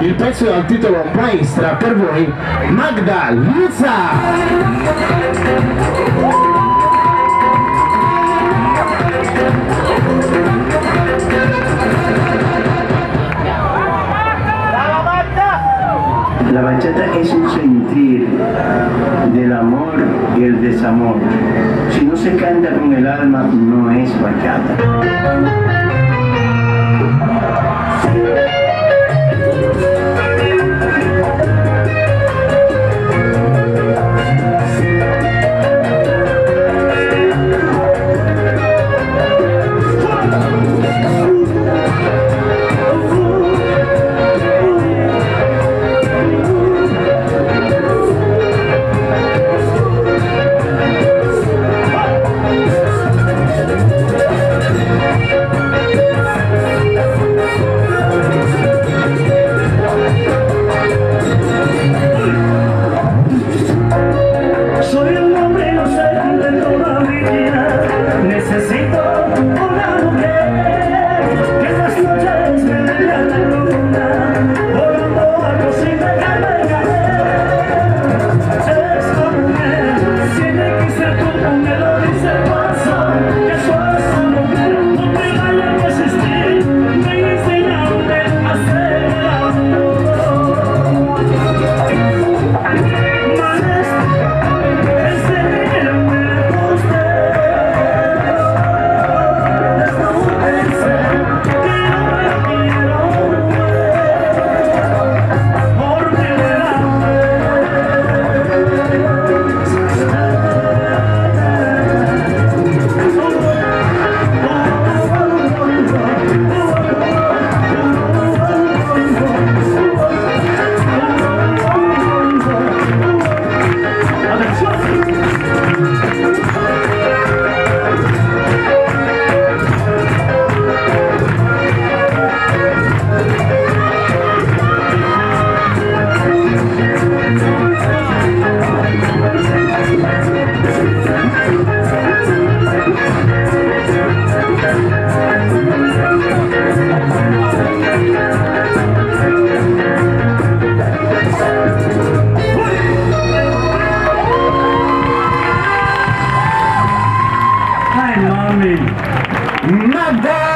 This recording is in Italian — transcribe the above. il pezzo dal titolo Maestra, per voi Magda Liuzza. La bachata es un sentir del amor y el desamor. Si no se canta con el alma, no es bachata. Magda!